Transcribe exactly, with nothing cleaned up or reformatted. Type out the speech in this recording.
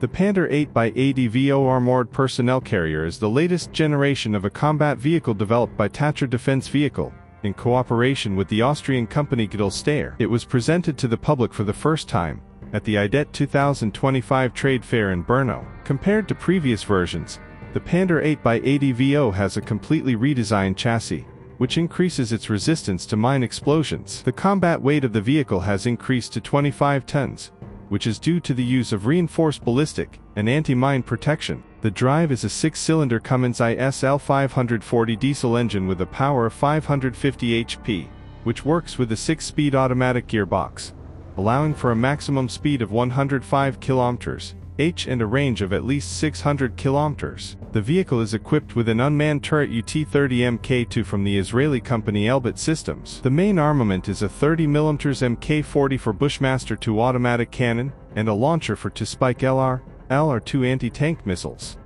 The Pandur eight by eight Evo armored personnel carrier is the latest generation of a combat vehicle developed by Tatra Defence Vehicle, in cooperation with the Austrian company Gidlsteier. It was presented to the public for the first time at the I D E T two thousand twenty-five trade fair in Brno. Compared to previous versions, the Pandur eight by eight Evo has a completely redesigned chassis, which increases its resistance to mine explosions. The combat weight of the vehicle has increased to twenty-five tons, which is due to the use of reinforced ballistic and anti-mine protection. The drive is a six-cylinder Cummins I S L five forty diesel engine with a power of five hundred fifty horsepower, which works with a six-speed automatic gearbox, allowing for a maximum speed of one hundred five kilometers per hour and a range of at least six hundred kilometers. The vehicle is equipped with an unmanned turret U T thirty M K two from the Israeli company Elbit Systems. The main armament is a thirty millimeter M K forty for Bushmaster two automatic cannon, and a launcher for two Spike L R, L R two anti-tank missiles.